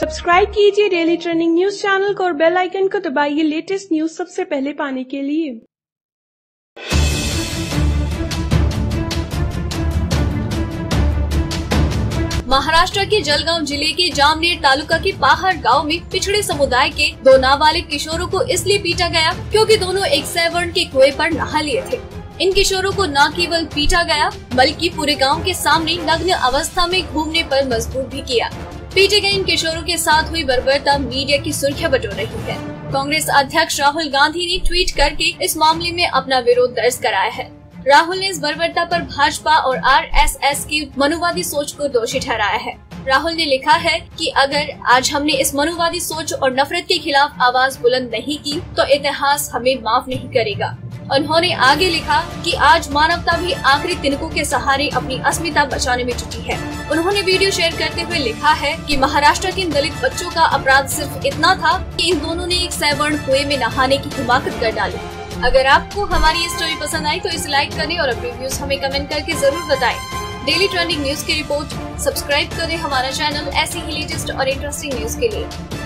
Subscribe कीजिए daily training news channel को और बेल आइकन को दबाइए लेटेस्ट न्यूज सबसे पहले पाने के लिए। महाराष्ट्र के जलगांव जिले के जामनेर तालुका के पाहुर गांव में पिछड़े समुदाय के दो नाबालिग किशोरों को इसलिए पीटा गया क्योंकि दोनों एक सैवर्ण के कुएं पर नहा लिए थे। इन किशोरों को न केवल पीटा गया बल्कि पूरे गांव के सामने नग्न अवस्था में घूमने पर मजबूर भी किया। पीटे गए इन किशोरों के साथ हुई बर्बरता मीडिया की सुर्खियां बटोर रही है। कांग्रेस अध्यक्ष राहुल गांधी ने ट्वीट करके इस मामले में अपना विरोध दर्ज कराया है। राहुल ने इस बर्बरता पर भाजपा और आरएसएस की मनुवादी सोच को दोषी ठहराया है। राहुल ने लिखा है कि अगर आज हमने इस मनुवादी सोच और नफरत के खिलाफ आवाज बुलंद नहीं की तो इतिहास हमें माफ नहीं करेगा। उन्होंने आगे लिखा कि आज मानवता भी आखिरी तिनकों के सहारे अपनी अस्मिता बचाने में जुटी है। उन्होंने वीडियो शेयर करते हुए लिखा है कि महाराष्ट्र के दलित बच्चों का अपराध सिर्फ इतना था कि इन दोनों ने एक सैवर्ण कुएं में नहाने की हिमाकत कर डाली। अगर आपको हमारी ये स्टोरी पसंद आई तो इसे लाइक करें और अपने व्यूज हमें कमेंट करके जरूर बताएं। डेली ट्रेंडिंग न्यूज की रिपोर्ट सब्सक्राइब करें हमारा चैनल ऐसी ही लेटेस्ट और इंटरेस्टिंग न्यूज के लिए।